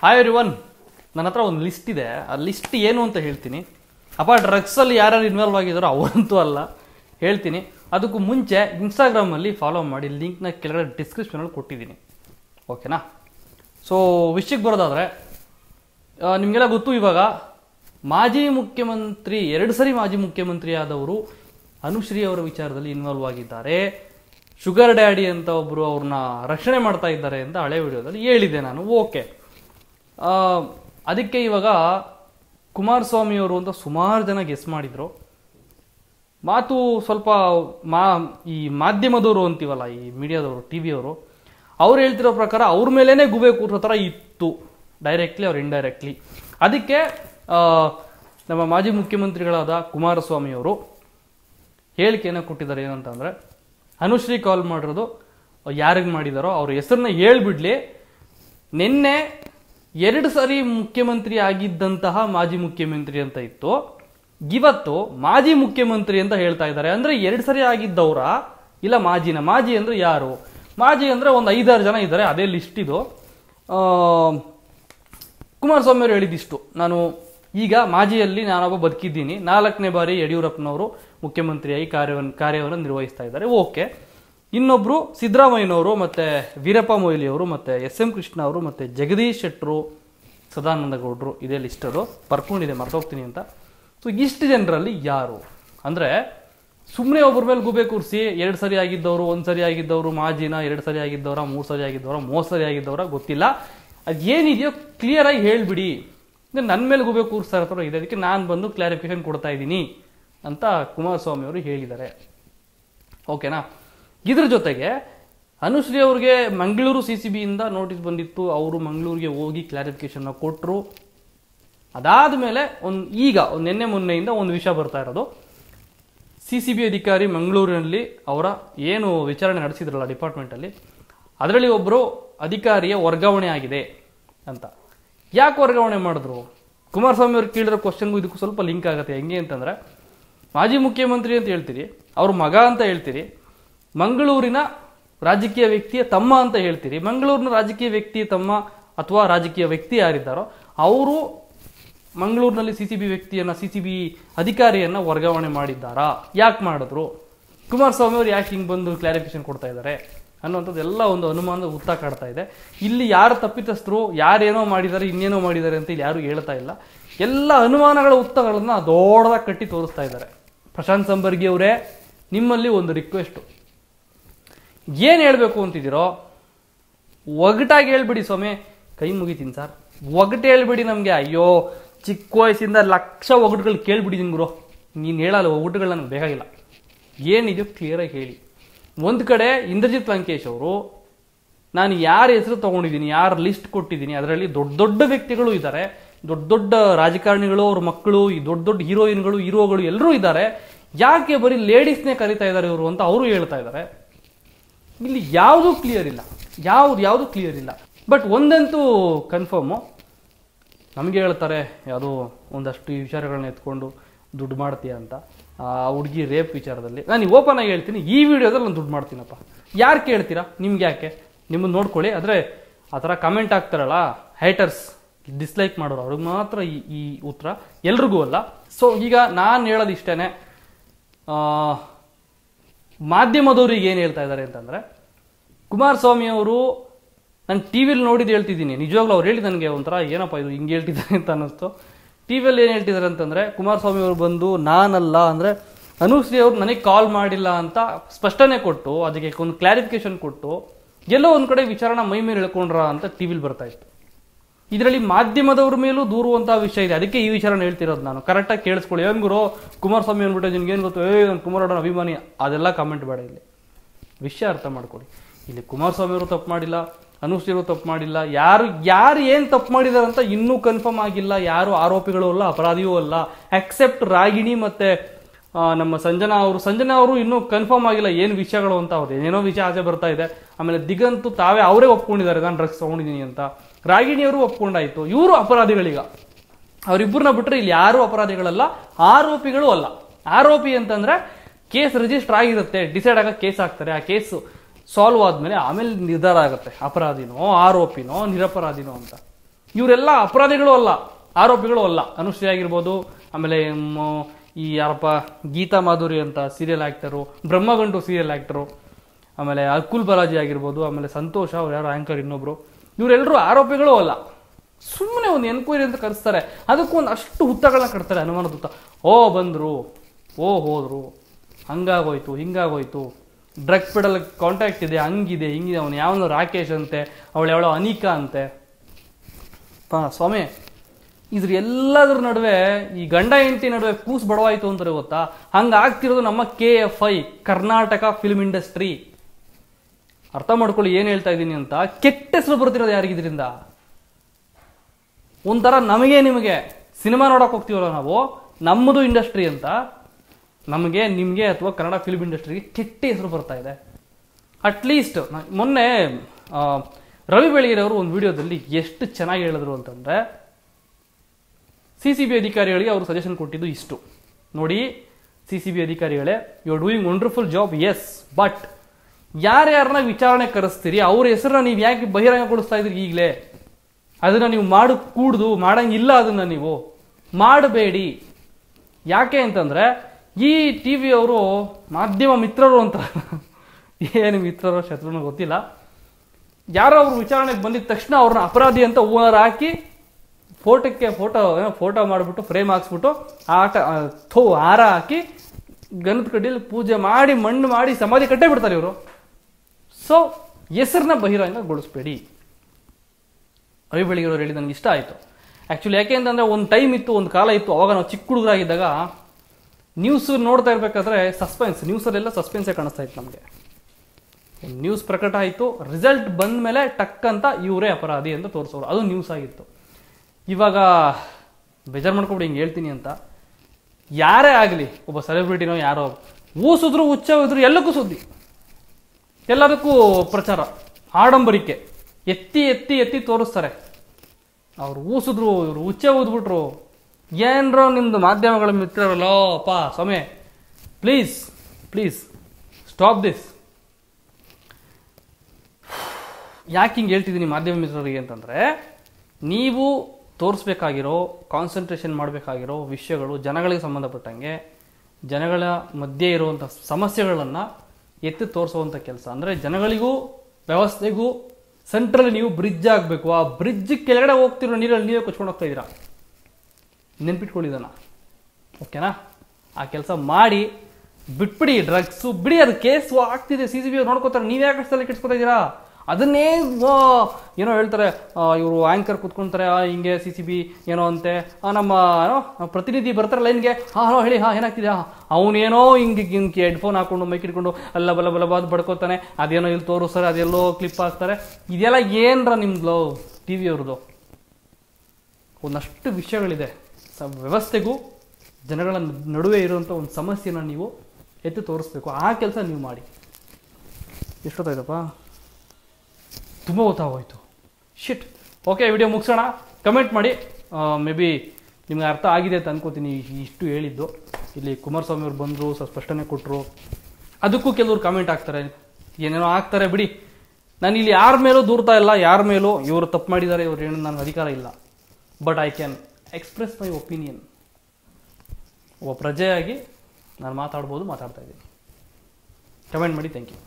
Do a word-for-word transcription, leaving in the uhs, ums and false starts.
Hi everyone, ನನ್ನ ಹತ್ರ ಒಂದು ಲಿಸ್ಟ್ ಇದೆ. ಆ ಲಿಸ್ಟ್ ಏನು ಅಂತ ಹೇಳ್ತೀನಿ. ಅಪ್ಪ ಡ್ರಗ್ಸಲ್ಲಿ ಯಾರ್ಯಾರು ಇನ್ವಾಲ್ವ್ ಆಗಿದ್ದಾರೋ ಅವರಂತೂ ಅಲ್ಲ, ಹೇಳ್ತೀನಿ. ಅದಕ್ಕೂ ಮುಂಚೆ ಇನ್ಸ್ಟಾಗ್ರಾಮಲ್ಲಿ ಫಾಲೋ ಮಾಡಿ, ಲಿಂಕ್ನ ಕೆಳಗಡೆ ಡಿಸ್ಕ್ರಿಪ್ಷನಲ್ಲಿ ಕೊಟ್ಟಿದ್ದೀನಿ, ಓಕೆನಾ? ಸೊ ವಿಷಯಕ್ಕೆ ಬರೋದಾದರೆ, ನಿಮಗೆಲ್ಲ ಗೊತ್ತು, ಇವಾಗ ಮಾಜಿ ಮುಖ್ಯಮಂತ್ರಿ, ಎರಡು ಸರಿ ಮಾಜಿ ಮುಖ್ಯಮಂತ್ರಿ ಆದವರು ಅನುಶ್ರೀ ಅವರ ವಿಚಾರದಲ್ಲಿ ಇನ್ವಾಲ್ವ್ ಆಗಿದ್ದಾರೆ. ಶುಗರ್ ಡ್ಯಾಡಿ ಅಂತ ಒಬ್ಬರು ಅವ್ರನ್ನ ರಕ್ಷಣೆ ಮಾಡ್ತಾ ಇದ್ದಾರೆ ಅಂತ ಹಳೆ ವಿಡಿಯೋದಲ್ಲಿ ಹೇಳಿದೆ ನಾನು, ಓಕೆ. ಅದಕ್ಕೆ ಇವಾಗ ಕುಮಾರಸ್ವಾಮಿಯವರು ಅಂತ ಸುಮಾರು ಜನ ಗೆಸ್ ಮಾಡಿದರು. ಮಾತು ಸ್ವಲ್ಪ ಮಾ ಈ ಮಾಧ್ಯಮದವರು ಅಂತೀವಲ್ಲ, ಈ ಮೀಡಿಯಾದವರು, ಟಿ ವಿಯವರು, ಅವ್ರು ಹೇಳ್ತಿರೋ ಪ್ರಕಾರ ಅವ್ರ ಮೇಲೇ ಗುಬೆ ಕೂರೋ ಥರ ಇತ್ತು, ಡೈರೆಕ್ಟ್ಲಿ ಅವ್ರು ಇಂಡೈರೆಕ್ಟ್ಲಿ. ಅದಕ್ಕೆ ನಮ್ಮ ಮಾಜಿ ಮುಖ್ಯಮಂತ್ರಿಗಳಾದ ಕುಮಾರಸ್ವಾಮಿಯವರು ಹೇಳಿಕೆಯನ್ನು ಕೊಟ್ಟಿದ್ದಾರೆ. ಏನಂತಂದರೆ, ಅನುಶ್ರೀ ಕಾಲ್ ಮಾಡಿರೋದು ಯಾರಿಗೆ ಮಾಡಿದಾರೋ ಅವ್ರ ಹೆಸರನ್ನ ಹೇಳ್ಬಿಡ್ಲಿ. ನಿನ್ನೆ ಎರಡು ಸಾರಿ ಮುಖ್ಯಮಂತ್ರಿ ಆಗಿದ್ದಂತಹ ಮಾಜಿ ಮುಖ್ಯಮಂತ್ರಿ ಅಂತ ಇತ್ತು, ಇವತ್ತು ಮಾಜಿ ಮುಖ್ಯಮಂತ್ರಿ ಅಂತ ಹೇಳ್ತಾ ಇದ್ದಾರೆ. ಅಂದರೆ ಎರಡು ಸಾರಿ ಆಗಿದ್ದವ್ರ ಇಲ್ಲ ಮಾಜಿನ? ಮಾಜಿ ಅಂದರೆ ಯಾರು? ಮಾಜಿ ಅಂದರೆ ಒಂದು ಐದಾರು ಜನ ಇದ್ದಾರೆ, ಅದೇ ಲಿಸ್ಟ್ ಇದು. ಕುಮಾರಸ್ವಾಮಿ ಅವರು ಹೇಳಿದಿಷ್ಟು, ನಾನು ಈಗ ಮಾಜಿಯಲ್ಲಿ ನಾನೊಬ್ಬ ಬದುಕಿದ್ದೀನಿ, ನಾಲ್ಕನೇ ಬಾರಿ ಯಡಿಯೂರಪ್ಪನವರು ಮುಖ್ಯಮಂತ್ರಿಯಾಗಿ ಕಾರ್ಯವನ್ನು ಕಾರ್ಯವನ್ನು ನಿರ್ವಹಿಸ್ತಾ ಇದ್ದಾರೆ, ಓಕೆ. ಇನ್ನೊಬ್ಬರು ಸಿದ್ದರಾಮಯ್ಯನವರು, ಮತ್ತು ವೀರಪ್ಪ ಮೊಯ್ಲಿಯವರು, ಮತ್ತು ಎಸ್ ಎಂ ಕೃಷ್ಣ ಅವರು, ಮತ್ತು ಜಗದೀಶ್ ಶೆಟ್ಟರು, ಸದಾನಂದ ಗೌಡರು, ಇದೇ ಲಿಸ್ಟ್. ಅದು ಬರ್ಕೊಂಡಿದೆ, ಮರ್ತೋಗ್ತೀನಿ ಅಂತ. ಸೊ ಇಷ್ಟು ಜನರಲ್ಲಿ ಯಾರು ಅಂದರೆ, ಸುಮ್ಮನೆ ಒಬ್ಬರ ಮೇಲೆ ಗುಬೆ ಕೂರಿಸಿ ಎರಡು ಸರಿ ಆಗಿದ್ದವರು, ಒಂದು ಸರಿ ಆಗಿದ್ದವರು, ಮಾಜಿನ, ಎರಡು ಸರಿ ಆಗಿದ್ದವರ, ಮೂರು ಸರಿ ಆಗಿದ್ದವರ, ಮೂವತ್ತು ಸರಿ ಆಗಿದ್ದವರ ಗೊತ್ತಿಲ್ಲ, ಅದು ಏನಿದೆಯೋ ಕ್ಲಿಯರಾಗಿ ಹೇಳಿಬಿಡಿ. ನನ್ನ ಮೇಲೆ ಗುಬೆ ಕೂರಿಸ್ತಾ ಇರ್ತಾರೋ ಇದೆ, ಅದಕ್ಕೆ ನಾನು ಬಂದು ಕ್ಲಾರಿಫಿಕೇಶನ್ ಕೊಡ್ತಾ ಇದ್ದೀನಿ ಅಂತ ಕುಮಾರಸ್ವಾಮಿ ಅವರು ಹೇಳಿದ್ದಾರೆ, ಓಕೆನಾ? ಇದ್ರ ಜೊತೆಗೆ ಅನುಶ್ರೀ ಅವ್ರಿಗೆ ಮಂಗಳೂರು ಸಿ ಸಿ ಬಿಯಿಂದ ನೋಟಿಸ್ ಬಂದಿತ್ತು, ಅವರು ಮಂಗಳೂರಿಗೆ ಹೋಗಿ ಕ್ಲಾರಿಫಿಕೇಶನ್ನ ಕೊಟ್ಟರು. ಅದಾದ ಮೇಲೆ ಒಂದು ಈಗ ಒಂದು ನಿನ್ನೆ ಮೊನ್ನೆಯಿಂದ ಒಂದು ವಿಷಯ ಬರ್ತಾ ಇರೋದು, ಸಿ ಸಿ ಬಿ ಅಧಿಕಾರಿ ಮಂಗಳೂರಿನಲ್ಲಿ ಅವರ ಏನು ವಿಚಾರಣೆ ನಡೆಸಿದ್ರಲ್ಲ ಡಿಪಾರ್ಟ್ಮೆಂಟಲ್ಲಿ, ಅದರಲ್ಲಿ ಒಬ್ಬರು ಅಧಿಕಾರಿಯ ವರ್ಗಾವಣೆ ಆಗಿದೆ ಅಂತ. ಯಾಕೆ ವರ್ಗಾವಣೆ ಮಾಡಿದ್ರು? ಕುಮಾರಸ್ವಾಮಿ ಅವ್ರಿಗೆ ಕೇಳಿರೋ ಕ್ವಶನ್ಗೂ ಇದಕ್ಕೂ ಸ್ವಲ್ಪ ಲಿಂಕ್ ಆಗುತ್ತೆ. ಹೆಂಗೆ ಅಂತಂದರೆ, ಮಾಜಿ ಮುಖ್ಯಮಂತ್ರಿ ಅಂತ ಹೇಳ್ತೀರಿ, ಅವ್ರ ಮಗ ಅಂತ ಹೇಳ್ತೀರಿ, ಮಂಗಳೂರಿನ ರಾಜಕೀಯ ವ್ಯಕ್ತಿಯ ತಮ್ಮ ಅಂತ ಹೇಳ್ತೀರಿ. ಮಂಗಳೂರಿನ ರಾಜಕೀಯ ವ್ಯಕ್ತಿ ತಮ್ಮ ಅಥವಾ ರಾಜಕೀಯ ವ್ಯಕ್ತಿ ಯಾರಿದ್ದಾರೋ ಅವರು ಮಂಗಳೂರಿನಲ್ಲಿ ಸಿ ಸಿ ಬಿ ವ್ಯಕ್ತಿಯನ್ನು, ಸಿ ಸಿ ಬಿ ಅಧಿಕಾರಿಯನ್ನು ವರ್ಗಾವಣೆ ಮಾಡಿದ್ದಾರಾ? ಯಾಕೆ ಮಾಡಿದ್ರು? ಕುಮಾರಸ್ವಾಮಿ ಅವರು ಯಾಕೆ ಹಿಂಗೆ ಬಂದು ಕ್ಲಾರಿಫಿಕೇಶನ್ ಕೊಡ್ತಾ ಇದ್ದಾರೆ ಅನ್ನೋಂಥದ್ದೆಲ್ಲ ಒಂದು ಅನುಮಾನದ ಹುತ್ತ ಕಾಡ್ತಾ ಇದೆ. ಇಲ್ಲಿ ಯಾರು ತಪ್ಪಿತಸ್ಥರು, ಯಾರೇನೋ ಮಾಡಿದ್ದಾರೆ, ಇನ್ನೇನೋ ಮಾಡಿದ್ದಾರೆ ಅಂತ ಇಲ್ಲಿ ಯಾರೂ ಹೇಳ್ತಾ ಇಲ್ಲ. ಎಲ್ಲ ಅನುಮಾನಗಳ ಹುತ್ತಗಳನ್ನು ದೊಡ್ಡದಾಗಿ ಕಟ್ಟಿ ತೋರಿಸ್ತಾ ಇದ್ದಾರೆ. ಪ್ರಶಾಂತ್ ಸಂಬರ್ಗಿ ಅವರೇ, ನಿಮ್ಮಲ್ಲಿ ಒಂದು ರಿಕ್ವೆಸ್ಟು, ಏನು ಹೇಳಬೇಕು ಅಂತಿದ್ದೀರೋ ಒಗಟಾಗಿ ಹೇಳ್ಬಿಡಿ ಸ್ವಾಮಿ, ಕೈ ಮುಗಿತೀನಿ ಸರ್, ಒಗಟು ಹೇಳ್ಬಿಡಿ ನಮಗೆ. ಅಯ್ಯೋ, ಚಿಕ್ಕ ವಯಸ್ಸಿಂದ ಲಕ್ಷ ಒಗಟುಗಳು ಕೇಳ್ಬಿಟ್ಟಿದ್ದೀನಿ ಗುರು, ನೀನು ಹೇಳಲ್ಲ ಒಗಟುಗಳು ನನಗೆ ಬೇಕಾಗಿಲ್ಲ, ಏನಿದೆಯೋ ಕ್ಲಿಯರಾಗಿ ಹೇಳಿ. ಒಂದು ಕಡೆ ಇಂದ್ರಜಿತ್ ಲಂಕೇಶ್ ಅವರು, ನಾನು ಯಾರ ಹೆಸರು ತೊಗೊಂಡಿದ್ದೀನಿ, ಯಾರ ಲಿಸ್ಟ್ ಕೊಟ್ಟಿದ್ದೀನಿ, ಅದರಲ್ಲಿ ದೊಡ್ಡ ದೊಡ್ಡ ವ್ಯಕ್ತಿಗಳು ಇದ್ದಾರೆ, ದೊಡ್ಡ ದೊಡ್ಡ ರಾಜಕಾರಣಿಗಳು, ಅವ್ರ ಮಕ್ಕಳು, ಈ ದೊಡ್ಡ ದೊಡ್ಡ ಹೀರೋಯಿನ್ಗಳು, ಹೀರೋಗಳು ಎಲ್ಲರೂ ಇದ್ದಾರೆ, ಯಾಕೆ ಬರೀ ಲೇಡೀಸ್ನೇ ಕರೀತಾ ಇದ್ದಾರೆ ಇವರು ಅಂತ ಅವರು ಹೇಳ್ತಾ ಇದ್ದಾರೆ. ಇಲ್ಲಿ ಯಾವುದೂ ಕ್ಲಿಯರ್ ಇಲ್ಲ, ಯಾವ್ದು ಯಾವುದೂ ಕ್ಲಿಯರ್ ಇಲ್ಲ. ಬಟ್ ಒಂದಂತೂ ಕನ್ಫರ್ಮು, ನಮಗೆ ಹೇಳ್ತಾರೆ ಯಾವುದೋ ಒಂದಷ್ಟು ಈ ವಿಚಾರಗಳನ್ನ ಎತ್ಕೊಂಡು ದುಡ್ಡು ಮಾಡ್ತೀಯ ಅಂತ. ಆ ಹುಡುಗಿ ರೇಪ್ ವಿಚಾರದಲ್ಲಿ ನಾನು ಓಪನ್ ಆಗಿ ಹೇಳ್ತೀನಿ, ಈ ವಿಡಿಯೋದಲ್ಲಿ ನಾನು ದುಡ್ಡು ಮಾಡ್ತೀನಪ್ಪ. ಯಾರು ಕೇಳ್ತೀರಾ? ನಿಮ್ಗೆ ಯಾಕೆ? ನಿಮ್ಮನ್ನು ನೋಡ್ಕೊಳ್ಳಿ. ಆದರೆ ಆ ಥರ ಕಮೆಂಟ್ ಆಗ್ತಾರಲ್ಲ ಹೈಟರ್ಸ್, ಡಿಸ್ಲೈಕ್ ಮಾಡೋರು, ಅವ್ರಿಗೆ ಮಾತ್ರ ಈ ಈ ಉತ್ತರ, ಎಲ್ರಿಗೂ ಅಲ್ಲ. ಸೊ ಈಗ ನಾನು ಹೇಳೋದು ಇಷ್ಟೇ, ಮಾಧ್ಯಮದವ್ರಿಗೆ ಏನು ಹೇಳ್ತಾ ಇದ್ದಾರೆ ಅಂತಂದರೆ, ಕುಮಾರಸ್ವಾಮಿ ಅವರು ನಾನು ಟಿ ವಿಲಿ ನೋಡಿದ್ದು ಹೇಳ್ತಿದ್ದೀನಿ, ನಿಜವಾಗ್ಲೂ ಅವ್ರು ಹೇಳಿ ನನಗೆ ಒಂಥರ ಏನಪ್ಪ ಇದು ಹಿಂಗೆ ಹೇಳ್ತಿದ್ದಾರೆ ಅಂತ ಅನ್ನಿಸ್ತು. ಟಿ ವಿಯಲ್ಲಿ ಏನು ಹೇಳ್ತಿದ್ದಾರೆ ಅಂತಂದರೆ, ಕುಮಾರಸ್ವಾಮಿ ಅವರು ಬಂದು ನಾನಲ್ಲ ಅಂದರೆ ಅನುಶ್ರೀ ಅವರು ನನಗೆ ಕಾಲ್ ಮಾಡಿಲ್ಲ ಅಂತ ಸ್ಪಷ್ಟನೆ ಕೊಟ್ಟು, ಅದಕ್ಕೆ ಒಂದು ಕ್ಲಾರಿಫಿಕೇಶನ್ ಕೊಟ್ಟು, ಎಲ್ಲೋ ಒಂದು ಕಡೆ ವಿಚಾರಣ ಮೈ ಮೇಲೆ ಹೇಳ್ಕೊಂಡ್ರ ಅಂತ ಟಿ ವಿಲಿ ಬರ್ತಾ ಇತ್ತು. ಇದರಲ್ಲಿ ಮಾಧ್ಯಮದವ್ರ ಮೇಲೂ ದೂರುವಂಥ ವಿಷಯ ಇದೆ, ಅದಕ್ಕೆ ಈ ವಿಚಾರನ ಹೇಳ್ತಿರೋದು ನಾನು. ಕರೆಕ್ಟಾಗಿ ಕೇಳಿಸ್ಕೊಳ್ಳಿ. ಏನು ಗುರು ಕುಮಾರಸ್ವಾಮಿ ಅಂದ್ಬಿಟ್ಟು ನಿನ್ಗೇನು ಗೊತ್ತು, ಏ ನಾನು ಕುಮಾರಣ್ಣನ ಅಭಿಮಾನಿ, ಅದೆಲ್ಲ ಕಾಮೆಂಟ್ ಬೇಡ. ಇಲ್ಲಿ ವಿಷಯ ಅರ್ಥ ಮಾಡ್ಕೊಳ್ಳಿ, ಇಲ್ಲಿ ಕುಮಾರಸ್ವಾಮಿ ಅವರು ತಪ್ಪು ಮಾಡಿಲ್ಲ, ಅನುಶ್ರೀ ಅವರು ತಪ್ಪು ಮಾಡಿಲ್ಲ, ಯಾರು ಯಾರು ಏನು ತಪ್ಪು ಮಾಡಿದ್ದಾರೆ ಅಂತ ಇನ್ನೂ ಕನ್ಫರ್ಮ್ ಆಗಿಲ್ಲ. ಯಾರು ಆರೋಪಿಗಳೂ ಅಲ್ಲ, ಅಪರಾಧಿಯೂ ಅಲ್ಲ, ಎಕ್ಸೆಪ್ಟ್ ರಾಗಿಣಿ ಮತ್ತು ನಮ್ಮ ಸಂಜನಾ ಅವರು. ಸಂಜನಾ ಅವರು ಇನ್ನೂ ಕನ್ಫರ್ಮ್ ಆಗಿಲ್ಲ ಏನು ವಿಷಯಗಳು ಅಂತ, ಅವ್ರು ಏನೇನೋ ವಿಷಯ ಆಚೆ ಬರ್ತಾ ಇದೆ. ಆಮೇಲೆ ದಿಗಂತೂ ತಾವೇ ಅವರೇ ಒಪ್ಕೊಂಡಿದ್ದಾರೆ ನಾನು ಡ್ರಗ್ಸ್ ತೊಗೊಂಡಿದ್ದೀನಿ ಅಂತ. ರಾಗಿಣಿಯವರು ಒಪ್ಕೊಂಡಾಯಿತು, ಇವರು ಅಪರಾಧಿಗಳೀಗ. ಅವರಿಬ್ಬರನ್ನ ಬಿಟ್ಟರೆ ಇಲ್ಲಿ ಯಾರೂ ಅಪರಾಧಿಗಳಲ್ಲ, ಆರೋಪಿಗಳು ಅಲ್ಲ. ಆರೋಪಿ ಅಂತಂದರೆ ಕೇಸ್ ರಿಜಿಸ್ಟರ್ ಆಗಿರುತ್ತೆ, ಡಿಸೈಡ್ ಆಗ ಕೇಸ್ ಹಾಕ್ತಾರೆ, ಆ ಕೇಸು ಸಾಲ್ವ್ ಆದಮೇಲೆ ಆಮೇಲೆ ನಿರ್ಧಾರ ಆಗುತ್ತೆ ಅಪರಾಧಿನೋ ಆರೋಪಿನೋ ನಿರಪರಾಧಿನೋ ಅಂತ. ಇವರೆಲ್ಲ ಅಪರಾಧಿಗಳು ಅಲ್ಲ, ಆರೋಪಿಗಳು ಅಲ್ಲ. ಅನುಶ್ರೀ ಆಗಿರಬಹುದು, ಆಮೇಲೆ ಈ ಯಾರಪ್ಪ ಗೀತಾ ಮಾಧುರಿ ಅಂತ serial actor, Brahmagantu serial actor, ಆಮೇಲೆ ಅಕುಲ್ ಬಾಲಾಜಿ ಆಗಿರ್ಬೋದು, ಆಮೇಲೆ ಸಂತೋಷ ಅವ್ರು ಯಾರು ಆ್ಯಂಕರ್ ಇನ್ನೊಬ್ರು, ಇವರೆಲ್ಲರೂ ಆರೋಪಿಗಳು ಅಲ್ಲ. ಸುಮ್ಮನೆ ಒಂದು ಎನ್ಕ್ವೈರಿ ಅಂತ ಕರೆಸ್ತಾರೆ, ಅದಕ್ಕೂ ಒಂದು ಅಷ್ಟು ಹುತ್ತಗಳನ್ನ ಕಟ್ತಾರೆ, ಅನುಮಾನದ ಹುತ್ತ. ಓ ಬಂದರು, ಓ ಹೋದರು, ಹಂಗಾಗೋಯ್ತು ಹಿಂಗಾಗೋಯ್ತು, ಡ್ರಗ್ ಪೆಡಲ್ ಕಾಂಟ್ಯಾಕ್ಟ್ ಇದೆ, ಹಂಗಿದೆ ಹಿಂಗಿದೆ, ಅವನು ಯಾವನೋ ರಾಕೇಶ್ ಅಂತೆ, ಅವಳು ಯಾವಳೋ ಅನಿಕಾ ಅಂತೆ. ಹಾ ಸ್ವಾಮಿ, ಇದ್ರ ಎಲ್ಲದ್ರ ನಡುವೆ ಈ ಗಂಡ ಹೆಂಡತಿ ನಡುವೆ ಕೂಸ್ ಬಡವಾಯಿತು ಅಂತಾರೆ ಗೊತ್ತಾ. ಹಂಗಾಗ್ತಿರೋದು ನಮ್ಮ K F I Karnataka film industry. ಅರ್ಥ ಮಾಡ್ಕೊಳ್ಳಿ ಏನು ಹೇಳ್ತಾ ಇದ್ದೀನಿ ಅಂತ. ಕೆಟ್ಟ ಹೆಸರು ಬರ್ತಿರೋದು ಯಾರಿಗಿದ್ರಿಂದ? ಒಂಥರ ನಮಗೆ ನಿಮಗೆ ಸಿನಿಮಾ ನೋಡಕ್ಕೆ ಹೋಗ್ತೀವಲ್ಲ ನಾವು, ನಮ್ಮದು ಇಂಡಸ್ಟ್ರಿ ಅಂತ ನಮಗೆ ನಿಮಗೆ ಅಥವಾ ಕನ್ನಡ ಫಿಲ್ಮ್ ಇಂಡಸ್ಟ್ರಿಗೆ ಕೆಟ್ಟ ಹೆಸರು ಬರ್ತಾ ಇದೆ. ಅಟ್ಲೀಸ್ಟ್ ಮೊನ್ನೆ ರವಿ ಬೆಳಗೆರೆಯವರು ಒಂದು ವಿಡಿಯೋದಲ್ಲಿ ಎಷ್ಟು ಚೆನ್ನಾಗಿ ಹೇಳಿದ್ರು ಅಂತಂದರೆ, ಸಿ ಸಿ ಬಿ ಅಧಿಕಾರಿಗಳಿಗೆ ಅವರು ಸಜೆಷನ್ ಕೊಟ್ಟಿದ್ದು ಇಷ್ಟು. ನೋಡಿ ಸಿ ಸಿ ಬಿ ಅಧಿಕಾರಿಗಳೇ, you are doing wonderful job, yes, but ಯಾರ್ಯಾರನ್ನ ವಿಚಾರಣೆ ಕರೆಸ್ತೀರಿ, ಅವ್ರ ಹೆಸರನ್ನ ನೀವು ಯಾಕೆ ಬಹಿರಂಗಗೊಳಿಸ್ತಾ ಇದ್ರಿ ಈಗಲೇ? ಅದನ್ನು ನೀವು ಮಾಡು ಕೂಡ್ದು ಮಾಡಂಗಿಲ್ಲ, ಅದನ್ನು ನೀವು ಮಾಡಬೇಡಿ. ಯಾಕೆ ಅಂತಂದರೆ ಈ ಟಿ ವಿಯವರು ಮಾಧ್ಯಮ ಮಿತ್ರರು ಅಂತ, ಏನು ಮಿತ್ರರೋ ಶತ್ರುನೋ ಗೊತ್ತಿಲ್ಲ, ಯಾರೋ ಅವ್ರ ವಿಚಾರಣೆಗೆ ಬಂದಿದ್ದ ತಕ್ಷಣ ಅವ್ರನ್ನ ಅಪರಾಧಿ ಅಂತ ಓನರ್ ಹಾಕಿ ಫೋಟೋಕ್ಕೆ ಫೋಟೋ ಏನೋ ಫೋಟೋ ಮಾಡಿಬಿಟ್ಟು ಫ್ರೇಮ್ ಹಾಕ್ಸ್ಬಿಟ್ಟು ಆಟ ಥೋ ಹಾರ ಹಾಕಿ ಗಣದ ಕಡ್ಡಿಯಲ್ಲಿ ಪೂಜೆ ಮಾಡಿ ಮಣ್ಣು ಮಾಡಿ ಸಮಾಧಿ ಕಟ್ಟೇ ಬಿಡ್ತಾರೆ ಇವರು. ಸೊ ಹೆಸರನ್ನ ಬಹಿರಂಗಗೊಳಿಸ್ಬೇಡಿ. ರವಿ ಬೆಳಗೆರೆಯವರು ಹೇಳಿ ನನಗೆ ಇಷ್ಟ ಆಯಿತು. ಆ್ಯಕ್ಚುಲಿ ಯಾಕೆ ಅಂತಂದರೆ, ಒಂದು ಟೈಮ್ ಇತ್ತು, ಒಂದು ಕಾಲ ಇತ್ತು, ಅವಾಗ ನಾವು ಚಿಕ್ಕ ಹುಡುಗರಾಗಿದ್ದಾಗ ನ್ಯೂಸ್ ನೋಡ್ತಾ ಇರಬೇಕಾದ್ರೆ ಸಸ್ಪೆನ್ಸ್, ನ್ಯೂಸಲ್ಲೆಲ್ಲ ಸಸ್ಪೆನ್ಸೇ ಕಾಣಿಸ್ತಾ ಇತ್ತು ನಮಗೆ. ನ್ಯೂಸ್ ಪ್ರಕಟ ಆಯಿತು, ರಿಸಲ್ಟ್ ಬಂದ ಮೇಲೆ ಟಕ್ಕಂತ ಇವರೇ ಅಪರಾಧಿ ಅಂತ ತೋರಿಸೋರು, ಅದು ನ್ಯೂಸ್ ಆಗಿತ್ತು. ಇವಾಗ ಬೇಜಾರು ಮಾಡ್ಕೊಬಿಡಿ ಹಿಂಗೆ ಹೇಳ್ತೀನಿ ಅಂತ, ಯಾರೇ ಆಗಲಿ, ಒಬ್ಬ ಸೆಲೆಬ್ರಿಟಿನೋ ಯಾರೋ ಊಸಿದ್ರು ಹುಚ್ಚ ಹೋದ್ರು ಎಲ್ಲಕ್ಕೂ ಸುದ್ದಿ, ಎಲ್ಲದಕ್ಕೂ ಪ್ರಚಾರ, ಆಡಂಬರಿಕೆ ಎತ್ತಿ ಎತ್ತಿ ಎತ್ತಿ ತೋರಿಸ್ತಾರೆ. ಅವ್ರು ಊಸಿದ್ರು ಇವರು ಹುಚ್ಚೆ ಊದ್ಬಿಟ್ರು, ಏನರೋ ನಿಮ್ಮದು ಮಾಧ್ಯಮಗಳ ಮಿತ್ರರಲ್ಲೋ ಪಾ ಸ್ವಾಮಿ, ಪ್ಲೀಸ್ ಪ್ಲೀಸ್ ಸ್ಟಾಪ್ ದಿಸ್. ಯಾಕೆ ಹಿಂಗೆ ಹೇಳ್ತಿದ್ದೀನಿ ಮಾಧ್ಯಮ ಮಿತ್ರರಿಗೆ ಅಂತಂದರೆ, ನೀವು ತೋರಿಸ್ಬೇಕಾಗಿರೋ ಕಾನ್ಸಂಟ್ರೇಷನ್ ಮಾಡಬೇಕಾಗಿರೋ ವಿಷಯಗಳು ಜನಗಳಿಗೆ ಸಂಬಂಧಪಟ್ಟಂಗೆ, ಜನಗಳ ಮಧ್ಯೆ ಇರುವಂಥ ಸಮಸ್ಯೆಗಳನ್ನು ಎತ್ತಿ ತೋರಿಸುವಂಥ ಕೆಲಸ. ಅಂದರೆ ಜನಗಳಿಗೂ ವ್ಯವಸ್ಥೆಗೂ ಸೆಂಟ್ರಲ್ಲಿ ನೀವು ಬ್ರಿಡ್ಜ್ ಆಗಬೇಕು. ಆ ಬ್ರಿಡ್ಜ್ ಕೆಳಗಡೆ ಹೋಗ್ತಿರೋ ನೀರಲ್ಲಿ ನೀವೇ ಕೊಚ್ಕೊಂಡು ಹೋಗ್ತಾ ಇದ್ದೀರಾ, ನೆನ್ಪಿಟ್ಕೊಂಡಿದ್ದಾನ, ಓಕೆನಾ? ಆ ಕೆಲಸ ಮಾಡಿ ಬಿಟ್ಬಿಡಿ. ಡ್ರಗ್ಸು ಬಿಡಿ, ಅದು ಕೇಸು ಆಗ್ತಿದೆ, ಸಿ ಸಿ ಬಿ ಅವ್ರು ನೋಡ್ಕೋತಾರೆ, ನೀವೇ ಯಾಕೆ ಕೆಟ್ಸ್ಕೊತಾ ಇದ್ದೀರಾ? ಅದನ್ನೇ ಏನೋ ಹೇಳ್ತಾರೆ ಇವರು ಆ್ಯಂಕರ್ ಕೂತ್ಕೊಳ್ತಾರೆ, ಹಿಂಗೆ ಸಿ ಸಿ ಬಿ ಏನೋ ಅಂತೆ, ನಮ್ಮ ಏನೋ ಪ್ರತಿನಿಧಿ ಬರ್ತಾರಲ್ಲ ಹಿಂಗೆ, ಹಾಂ ಹಲೋ ಹೇಳಿ, ಹಾಂ ಏನಾಗ್ತಿದೆ, ಹಾಂ ಅವನೇನೋ ಹಿಂಗೆ ಹಿಂಗೆ ಹೆಡ್ಫೋನ್ ಹಾಕ್ಕೊಂಡು ಮೈಕ್ ಇಟ್ಕೊಂಡು ಅಲ್ಲ ಬಲ ಬಲ ಬಾದ್ ಬಡ್ಕೋತಾನೆ, ಅದೇನೋ ಇಲ್ಲಿ ತೋರಿಸ್ತಾರೆ, ಅದೆಲ್ಲೋ ಕ್ಲಿಪ್ ಹಾಕ್ತಾರೆ. ಇದೆಲ್ಲ ಏನರ ನಿಮ್ಮದು ಟಿ ವಿ ಅವ್ರದ್ದು? ಒಂದಷ್ಟು ವಿಷಯಗಳಿದೆ, ವ್ಯವಸ್ಥೆಗೂ ಜನಗಳ ನಡುವೆ ಇರುವಂಥ ಒಂದು ಸಮಸ್ಯೆನ ನೀವು ಎತ್ತಿ ತೋರಿಸ್ಬೇಕು. ಆ ಕೆಲಸ ನೀವು ಮಾಡಿ. ಎಷ್ಟೊತ್ತಾಯ್ತಪ್ಪ? ತುಂಬ ಗೊತ್ತಾಗೋಯ್ತು, ಶಿಟ್. ಓಕೆ, ವಿಡಿಯೋ ಮುಗಿಸೋಣ. ಕಮೆಂಟ್ ಮಾಡಿ, ಮೇ ಬಿ ನಿಮ್ಗೆ ಅರ್ಥ ಆಗಿದೆ ಅಂತ ಅನ್ಕೋತೀನಿ ಇಷ್ಟು ಹೇಳಿದ್ದು. ಇಲ್ಲಿ ಕುಮಾರಸ್ವಾಮಿ ಅವ್ರು ಬಂದರು, ಸ್ವಲ್ಪ ಸ್ಪಷ್ಟನೆ ಕೊಟ್ಟರು, ಅದಕ್ಕೂ ಕೆಲವರು ಕಮೆಂಟ್ ಹಾಕ್ತಾರೆ, ಏನೇನೋ ಹಾಕ್ತಾರೆ ಬಿಡಿ. ನಾನು ಇಲ್ಲಿ ಯಾರ ಮೇಲೂ ದೂರ್ತಾ ಇಲ್ಲ, ಯಾರ ಮೇಲೂ ಇವರು ತಪ್ಪು ಮಾಡಿದ್ದಾರೆ, ಇವ್ರು ಏನು ನನಗೆ ಅಧಿಕಾರ ಇಲ್ಲ. But I can express my opinion. ಒಬ್ಬ ಪ್ರಜೆಯಾಗಿ ನಾನು ಮಾತಾಡ್ಬೋದು, ಮಾತಾಡ್ತಾ ಇದ್ದೀನಿ. ಕಮೆಂಟ್ ಮಾಡಿ, ಥ್ಯಾಂಕ್ ಯು.